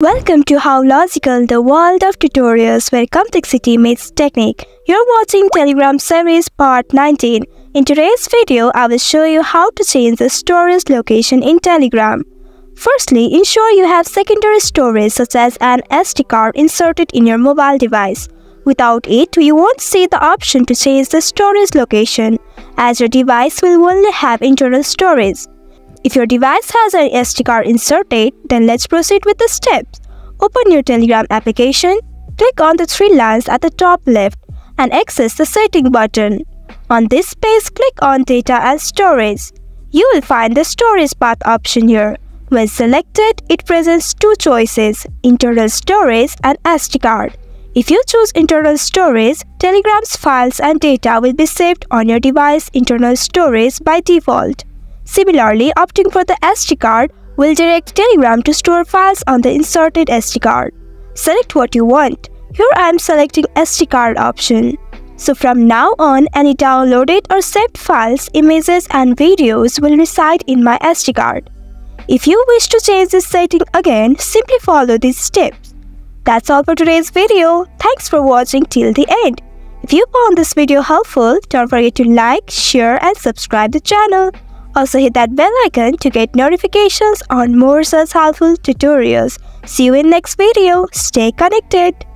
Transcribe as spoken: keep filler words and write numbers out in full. Welcome to HowLogical, the world of tutorials where complexity meets technique. You're watching Telegram series part nineteen. In today's video, I will show you how to change the storage location in Telegram. Firstly, ensure you have secondary storage such as an S D card inserted in your mobile device. Without it, you won't see the option to change the storage location, as your device will only have internal storage. If your device has an S D card inserted, then let's proceed with the steps. Open your Telegram application, click on the three lines at the top left and access the setting button. On this page, click on data and storage. You will find the storage path option here. When selected, it presents two choices, internal storage and S D card. If you choose internal storage, Telegram's files and data will be saved on your device internal storage by default. Similarly, opting for the S D card will direct Telegram to store files on the inserted S D card. Select what you want. Here I am selecting S D card option. So from now on, any downloaded or saved files, images and videos will reside in my S D card. If you wish to change this setting again, simply follow these steps. That's all for today's video. Thanks for watching till the end. If you found this video helpful, don't forget to like, share and subscribe the channel. Also hit that bell icon to get notifications on more such helpful tutorials. See you in next video. Stay connected.